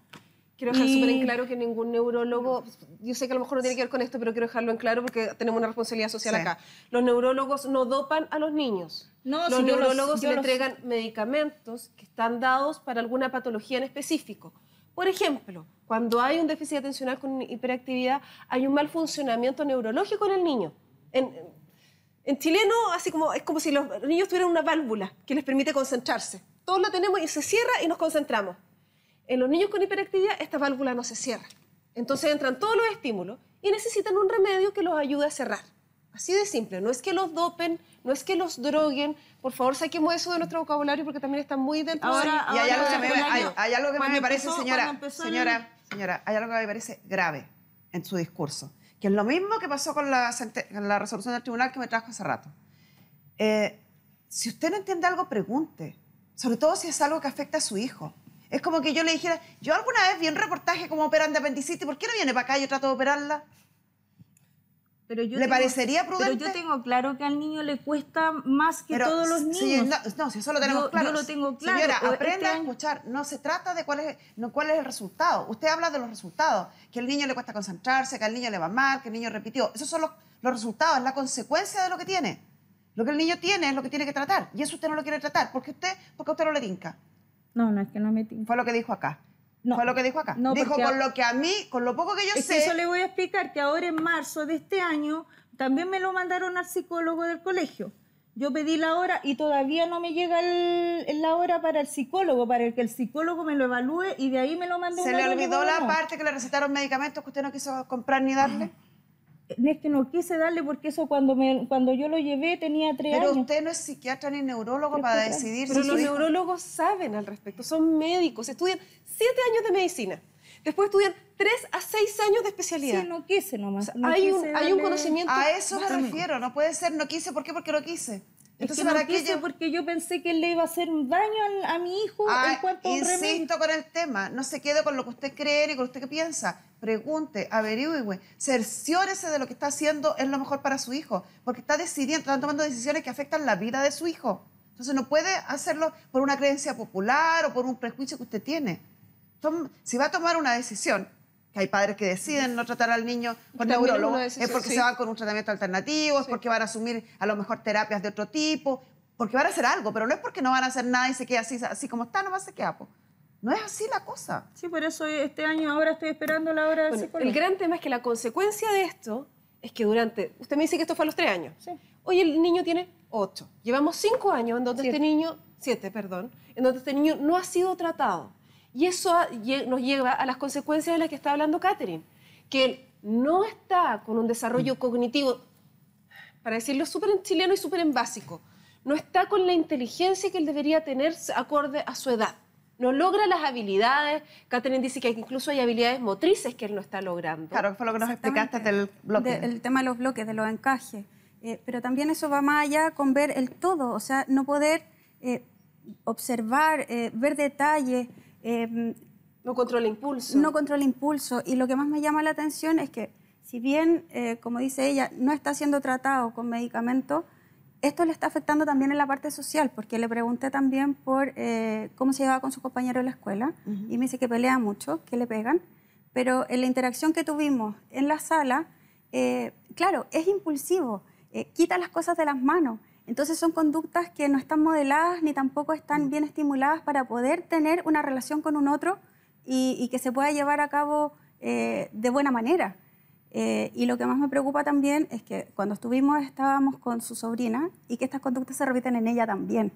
Quiero dejar súper en claro que ningún neurólogo, yo sé que a lo mejor no tiene que ver con esto, pero quiero dejarlo en claro porque tenemos una responsabilidad social sí. acá. Los neurólogos no dopan a los niños. No, los si neurólogos los, le los... entregan medicamentos que están dados para alguna patología en específico. Por ejemplo, cuando hay un déficit atencional con hiperactividad, hay un mal funcionamiento neurológico en el niño. En, en chileno, así como, es como si los niños tuvieran una válvula que les permite concentrarse. Todos la tenemos y se cierra y nos concentramos. En los niños con hiperactividad, esta válvula no se cierra. Entonces entran todos los estímulos y necesitan un remedio que los ayude a cerrar. Así de simple. No es que los dopen, no es que los droguen. Por favor, saquemos eso de nuestro vocabulario porque también está muy dentro ahora, de... Y hay, ahora, algo me, hay, hay algo que cuando me empezó, parece, señora, señora, el... señora, hay algo que me parece grave en su discurso, que es lo mismo que pasó con la, con la resolución del tribunal que me trajo hace rato. Eh, si usted no entiende algo, pregunte. Sobre todo si es algo que afecta a su hijo. Es como que yo le dijera, yo alguna vez vi un reportaje como operan de apendicitis, ¿por qué no viene para acá y yo trato de operarla? Pero yo ¿Le tengo, parecería prudente? Pero yo tengo claro que al niño le cuesta más que pero, todos los niños. Sí, no, no, si eso lo tenemos yo, claro. Yo lo tengo claro. Señora, aprenda este a escuchar. No se trata de cuál es, no, cuál es el resultado. Usted habla de los resultados. Que al niño le cuesta concentrarse, que al niño le va mal, que el niño repitió. Esos son los, los resultados, es la consecuencia de lo que tiene. Lo que el niño tiene es lo que tiene que tratar. Y eso usted no lo quiere tratar. ¿Por qué usted, porque usted no le tinca? No, no, es que no me... Fue lo que dijo acá. No, Fue lo que dijo acá. No, dijo con lo que a mí, con lo poco que yo es sé... Que eso le voy a explicar, que ahora en marzo de este año también me lo mandaron al psicólogo del colegio. Yo pedí la hora y todavía no me llega el, la hora para el psicólogo, para el que el psicólogo me lo evalúe y de ahí me lo mandó. ¿Se le olvidó la parte que le recetaron medicamentos que usted no quiso comprar ni darle? Es que no quise darle porque eso cuando, me, cuando yo lo llevé tenía tres pero años. Pero usted no es psiquiatra ni neurólogo pero para decidir pero si los hijo... neurólogos saben al respecto, son médicos, estudian siete años de medicina, después estudian tres a seis años de especialidad. Sí, no quise nomás. O sea, no hay, quise un, darle... hay un conocimiento... A eso me refiero, no puede ser, no quise, ¿por qué? Porque no quise. Entonces, es que no quise yo... porque yo pensé que le iba a hacer un daño a, a mi hijo ah, en cuanto a un insisto remedio. Con el tema, no se quede con lo que usted cree ni con lo que usted piensa. Pregunte, averigüe, cerciórese de lo que está haciendo es lo mejor para su hijo, porque está decidiendo, está tomando decisiones que afectan la vida de su hijo. Entonces no puede hacerlo por una creencia popular o por un prejuicio que usted tiene. Entonces, si va a tomar una decisión, que hay padres que deciden no tratar al niño con neurólogo, decisión, es porque sí. se van con un tratamiento alternativo, sí. es porque van a asumir a lo mejor terapias de otro tipo, porque van a hacer algo, pero no es porque no van a hacer nada y se queda así, así como está, nomás se queda. Po. No es así la cosa. Sí, por eso este año ahora estoy esperando la hora del bueno, psicólogo. El gran tema es que la consecuencia de esto es que durante... Usted me dice que esto fue a los tres años. Sí. Hoy el niño tiene ocho. Llevamos cinco años en donde siete. este niño... Siete, perdón. En donde este niño no ha sido tratado. Y eso nos lleva a las consecuencias de las que está hablando Catherine. Que él no está con un desarrollo cognitivo, para decirlo súper en chileno y súper en básico, no está con la inteligencia que él debería tener acorde a su edad. No logra las habilidades. Catherine dice que incluso hay habilidades motrices que él no está logrando. Claro, fue lo que nos explicaste del bloque. De, el tema de los bloques, de los encajes. Eh, pero también eso va más allá con ver el todo. O sea, no poder eh, observar, eh, ver detalles... Eh, no controla impulso. No controla impulso. Y lo que más me llama la atención es que, si bien, eh, como dice ella, no está siendo tratado con medicamentos, esto le está afectando también en la parte social, porque le pregunté también por eh, cómo se llevaba con su compañero en la escuela, uh-huh. y me dice que pelea mucho, que le pegan, pero en la interacción que tuvimos en la sala, eh, claro, es impulsivo, eh, quita las cosas de las manos. Entonces son conductas que no están modeladas ni tampoco están bien estimuladas para poder tener una relación con un otro y, y que se pueda llevar a cabo eh, de buena manera. Eh, y lo que más me preocupa también es que cuando estuvimos estábamos con su sobrina y que estas conductas se repiten en ella también.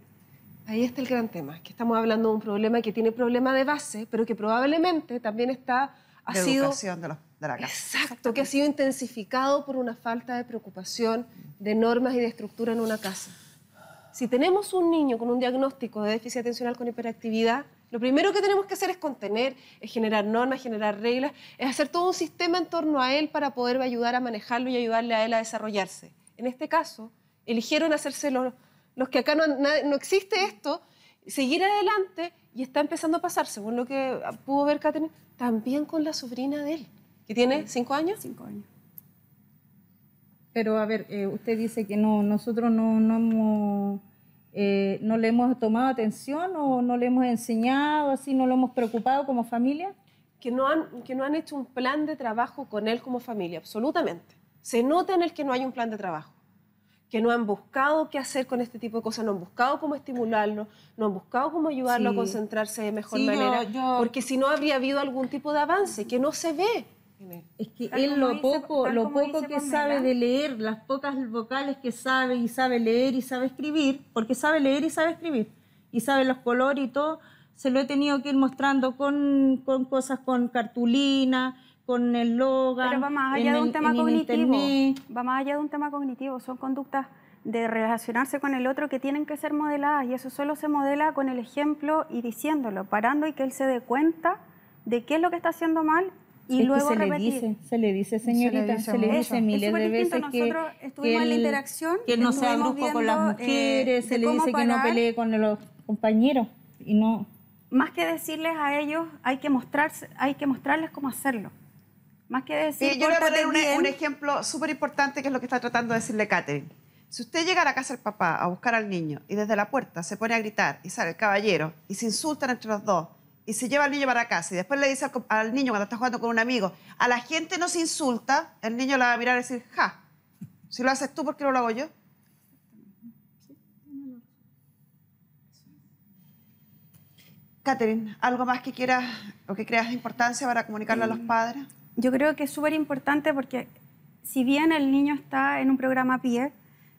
Ahí está el gran tema, que estamos hablando de un problema que tiene problema de base, pero que probablemente también está... Ha de sido, educación de, los, de la casa. Exacto, que ha sido intensificado por una falta de preocupación de normas y de estructura en una casa. Si tenemos un niño con un diagnóstico de déficit atencional con hiperactividad, lo primero que tenemos que hacer es contener, es generar normas, generar reglas, es hacer todo un sistema en torno a él para poder ayudar a manejarlo y ayudarle a él a desarrollarse. En este caso, eligieron hacerse los, los que acá no, no existe esto, seguir adelante, y está empezando a pasar, según lo que pudo ver Catherine, también con la sobrina de él, que tiene cinco años. Cinco años. Pero, a ver, eh, usted dice que no, nosotros no, no, hemos, eh, no le hemos tomado atención o no le hemos enseñado, así no lo hemos preocupado como familia. Que no han, que no han hecho un plan de trabajo con él como familia, absolutamente. Se nota en el que no hay un plan de trabajo, que no han buscado qué hacer con este tipo de cosas, no han buscado cómo estimularlo, no han buscado cómo ayudarlo sí. a concentrarse de mejor sí, manera, yo, yo... porque si no habría habido algún tipo de avance que no se ve. Es que tal él lo poco, dice, lo poco que Pamela. sabe de leer, las pocas vocales que sabe, y sabe leer y sabe escribir, porque sabe leer y sabe escribir, y sabe los colores y todo, se lo he tenido que ir mostrando con, con cosas, con cartulina, con el logo. Pero va más allá de un el, tema cognitivo, va más allá de un tema cognitivo, son conductas de relacionarse con el otro que tienen que ser modeladas, y eso solo se modela con el ejemplo y diciéndolo, parando y que él se dé cuenta de qué es lo que está haciendo mal. Y es luego que se repetir. le dice, se le dice, señorita, se le dice, se le dice miles de veces que nosotros estuvimos en la interacción, que no sea brusco con las mujeres, eh, se le dice parar. que no pelee con los compañeros y no. Más que decirles a ellos, hay que mostrarse, hay que mostrarles cómo hacerlo. Más que decir. Sí, yo voy a poner un, un ejemplo súper importante que es lo que está tratando de decirle Catherine. Si usted llega a la casa del papá a buscar al niño y desde la puerta se pone a gritar y sale el caballero y se insultan entre los dos. Y se lleva al niño para casa y después le dice al, al niño cuando está jugando con un amigo, a la gente no se insulta, el niño la va a mirar y decir, ja, si lo haces tú, ¿por qué no lo hago yo? Catherine, ¿algo más que quieras o que creas de importancia para comunicarle eh, a los padres? Yo creo que es súper importante porque si bien el niño está en un programa P I E,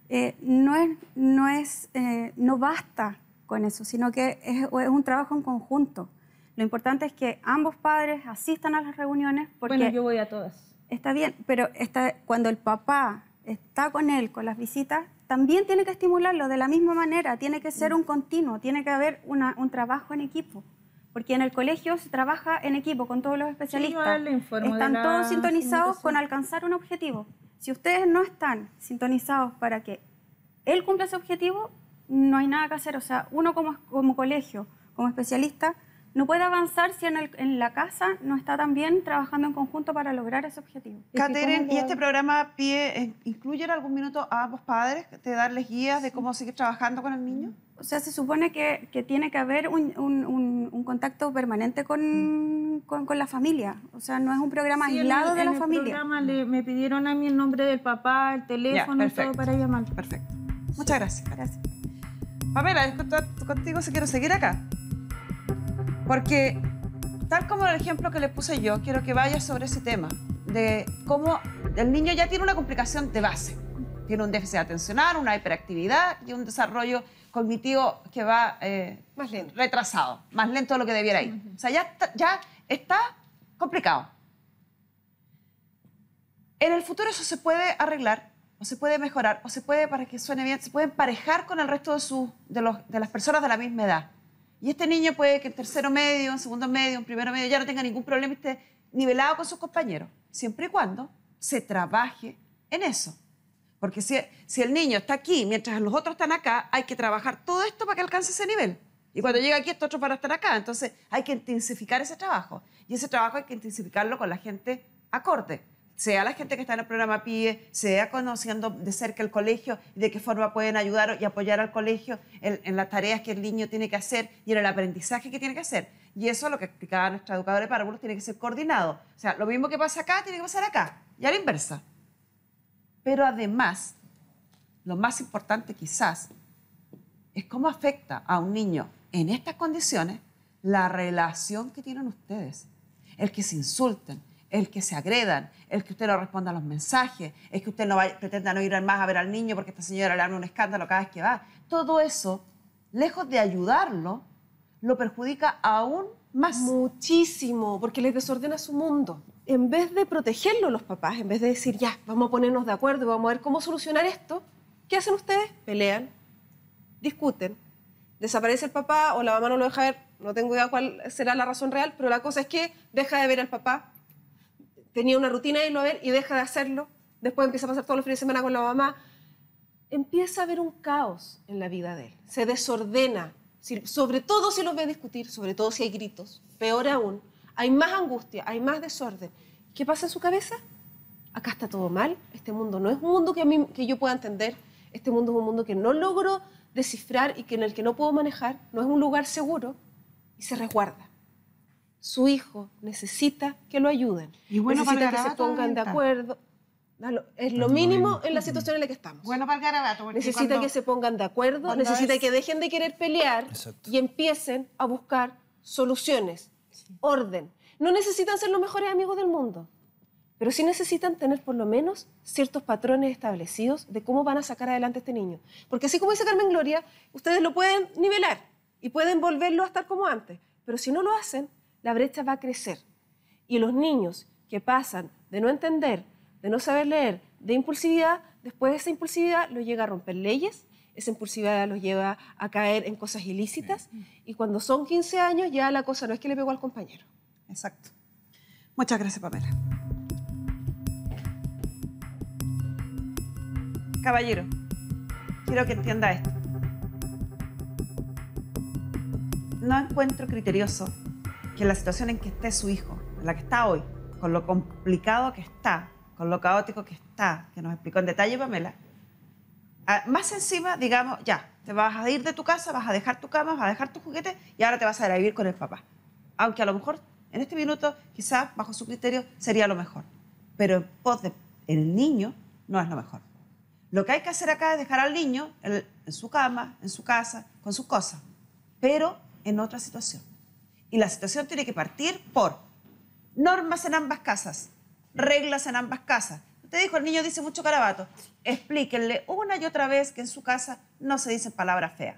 eh, no, es, no, es, eh, no basta con eso, sino que es, es un trabajo en conjunto. Lo importante es que ambos padres asistan a las reuniones porque... Bueno, yo voy a todas. Está bien, pero está, cuando el papá está con él, con las visitas, también tiene que estimularlo de la misma manera, tiene que ser un continuo, tiene que haber una, un trabajo en equipo. Porque en el colegio se trabaja en equipo con todos los especialistas. Sí, están todos sintonizados con alcanzar un objetivo. Si ustedes no están sintonizados para que él cumpla ese objetivo, no hay nada que hacer. O sea, uno como, como colegio, como especialista... no puede avanzar si en, el, en la casa no está también trabajando en conjunto para lograr ese objetivo. Catherine, ¿y este programa P I E incluye en algún minuto a ambos padres, de darles guías de cómo seguir trabajando con el niño? O sea, se supone que, que tiene que haber un, un, un, un contacto permanente con, con, con la familia. O sea, no es un programa sí, aislado en el, de la en familia. El programa le, me pidieron a mí el nombre del papá, el teléfono, yeah, todo para llamar. Perfecto. Muchas gracias. Gracias. Pamela, contigo se quiero seguir acá. Porque, tal como el ejemplo que le puse yo, quiero que vayas sobre ese tema de cómo el niño ya tiene una complicación de base. Tiene un déficit atencional, una hiperactividad y un desarrollo cognitivo que va eh, más lento. retrasado, más lento de lo que debiera ir. Uh-huh. O sea, ya, ya está complicado. En el futuro eso se puede arreglar, o se puede mejorar, o se puede, para que suene bien, se puede emparejar con el resto de, su, de, los, de las personas de la misma edad. Y este niño puede que en tercero medio, en segundo medio, en primero medio, ya no tenga ningún problema y esté nivelado con sus compañeros, siempre y cuando se trabaje en eso. Porque si, si el niño está aquí, mientras los otros están acá, hay que trabajar todo esto para que alcance ese nivel. Y cuando llega aquí, estos otros van a estar acá. Entonces, hay que intensificar ese trabajo. Y ese trabajo hay que intensificarlo con la gente acorde. Sea la gente que está en el programa P I E, sea conociendo de cerca el colegio, de qué forma pueden ayudar y apoyar al colegio en, en las tareas que el niño tiene que hacer y en el aprendizaje que tiene que hacer. Y eso es lo que explicaba nuestra educadora de párvulos, tiene que ser coordinado. O sea, lo mismo que pasa acá, tiene que pasar acá, y a la inversa. Pero además, lo más importante quizás, es cómo afecta a un niño en estas condiciones la relación que tienen ustedes. El que se insulten, el que se agredan, el que usted no responda a los mensajes, el que usted no vaya, pretenda no ir más a ver al niño porque esta señora le arma un escándalo cada vez que va. Todo eso, lejos de ayudarlo, lo perjudica aún más. Muchísimo, porque les desordena su mundo. En vez de protegerlo los papás, en vez de decir, ya, vamos a ponernos de acuerdo y vamos a ver cómo solucionar esto, ¿qué hacen ustedes? Pelean, discuten, desaparece el papá o la mamá no lo deja ver, no tengo idea cuál será la razón real, pero la cosa es que deja de ver al papá, tenía una rutina de irlo a ver y deja de hacerlo, después empieza a pasar todos los fines de semana con la mamá, empieza a haber un caos en la vida de él, se desordena, sobre todo si los ve discutir, sobre todo si hay gritos, peor aún, hay más angustia, hay más desorden. ¿Qué pasa en su cabeza? Acá está todo mal, este mundo no es un mundo que, a mí, que yo pueda entender, este mundo es un mundo que no logro descifrar y que en el que no puedo manejar, no es un lugar seguro y se resguarda. Su hijo necesita que lo ayuden, y bueno, necesita que se pongan de acuerdo. Es lo mínimo en la situación en la que estamos. Bueno, para el garabato. Necesita cuando, que se pongan de acuerdo, necesita es... que dejen de querer pelear. Exacto. Y empiecen a buscar soluciones, sí. Orden. No necesitan ser los mejores amigos del mundo, pero sí necesitan tener por lo menos ciertos patrones establecidos de cómo van a sacar adelante a este niño. Porque así como dice Carmen Gloria, ustedes lo pueden nivelar y pueden volverlo a estar como antes, pero si no lo hacen, la brecha va a crecer. Y los niños que pasan de no entender, de no saber leer, de impulsividad, después de esa impulsividad los llega a romper leyes, esa impulsividad los lleva a caer en cosas ilícitas, sí. Y cuando son quince años ya la cosa no es que le pegó al compañero. Exacto. Muchas gracias, Pamela. Caballero, quiero que entienda esto. No encuentro criterioso que la situación en que esté su hijo, en la que está hoy, con lo complicado que está, con lo caótico que está, que nos explicó en detalle Pamela, más encima, digamos, ya, te vas a ir de tu casa, vas a dejar tu cama, vas a dejar tus juguetes y ahora te vas a ir a vivir con el papá. Aunque a lo mejor en este minuto, quizás bajo su criterio, sería lo mejor. Pero en pos del niño no es lo mejor. Lo que hay que hacer acá es dejar al niño en, en su cama, en su casa, con sus cosas, pero en otra situación. Y la situación tiene que partir por normas en ambas casas, reglas en ambas casas. Usted dijo, el niño dice mucho garabato. Explíquenle una y otra vez que en su casa no se dicen palabras feas.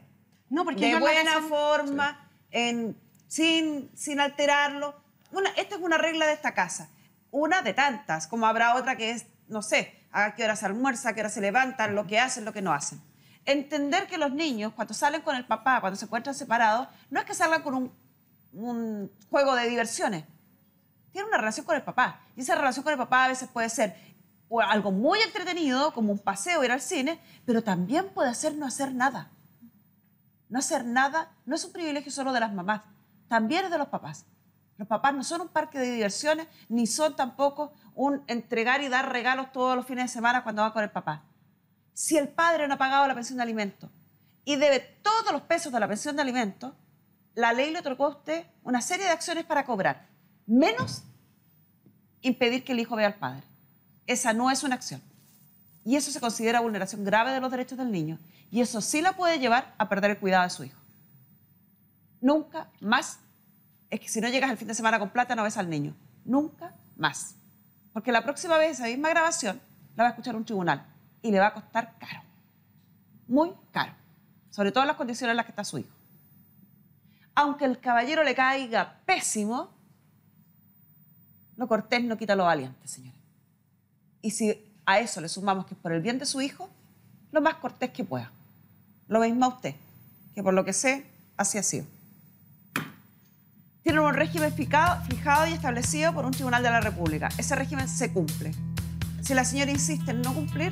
No, porque de buena forma, en, sin, sin alterarlo. Una, esta es una regla de esta casa. Una de tantas, como habrá otra que es, no sé, a qué hora se almuerza, a qué hora se levantan, lo que hacen, lo que no hacen. Entender que los niños, cuando salen con el papá, cuando se encuentran separados, no es que salgan con un, un juego de diversiones. Tiene una relación con el papá. Y esa relación con el papá a veces puede ser algo muy entretenido, como un paseo, ir al cine, pero también puede ser no hacer nada. No hacer nada no es un privilegio solo de las mamás, también es de los papás. Los papás no son un parque de diversiones, ni son tampoco un entregar y dar regalos todos los fines de semana cuando va con el papá. Si el padre no ha pagado la pensión de alimentos y debe todos los pesos de la pensión de alimentos, la ley le otorgó a usted una serie de acciones para cobrar. Menos impedir que el hijo vea al padre. Esa no es una acción. Y eso se considera vulneración grave de los derechos del niño. Y eso sí la puede llevar a perder el cuidado de su hijo. Nunca más. Es que si no llegas el fin de semana con plata, no ves al niño. Nunca más. Porque la próxima vez esa misma grabación la va a escuchar un tribunal. Y le va a costar caro. Muy caro. Sobre todo en las condiciones en las que está su hijo. Aunque el caballero le caiga pésimo, lo cortés no quita lo valiente, señores. Y si a eso le sumamos que es por el bien de su hijo, lo más cortés que pueda. Lo mismo a usted, que por lo que sé, así ha sido. Tienen un régimen fijado, fijado y establecido por un tribunal de la República. Ese régimen se cumple. Si la señora insiste en no cumplir,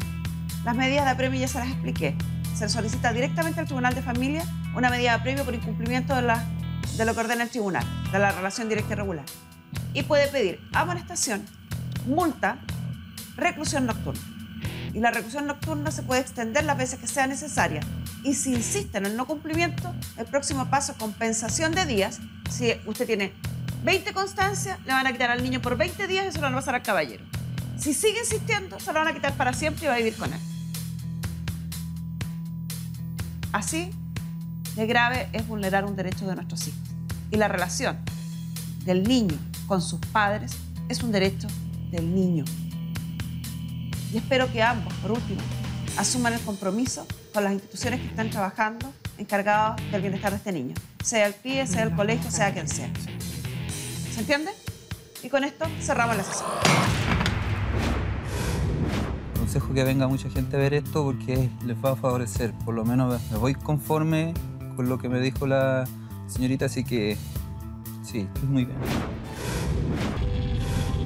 las medidas de apremio ya se las expliqué. Se solicita directamente al Tribunal de Familia una medida de apremio por incumplimiento de, la, de lo que ordena el tribunal, de la relación directa y regular. Y puede pedir amonestación, multa, reclusión nocturna. Y la reclusión nocturna se puede extender las veces que sea necesaria. Y si insiste en el no cumplimiento, el próximo paso es compensación de días. Si usted tiene veinte constancias, le van a quitar al niño por veinte días y se lo van a pasar al caballero. Si sigue insistiendo, se lo van a quitar para siempre y va a vivir con él. Así de grave es vulnerar un derecho de nuestros hijos. Y la relación del niño con sus padres es un derecho del niño. Y espero que ambos, por último, asuman el compromiso con las instituciones que están trabajando encargadas del bienestar de este niño. sea el P I E, sea el colegio, sea quien sea. ¿Se entiende? Y con esto cerramos la sesión. Aconsejo que venga mucha gente a ver esto porque les va a favorecer. Por lo menos me voy conforme con lo que me dijo la señorita, así que sí, estoy muy bien.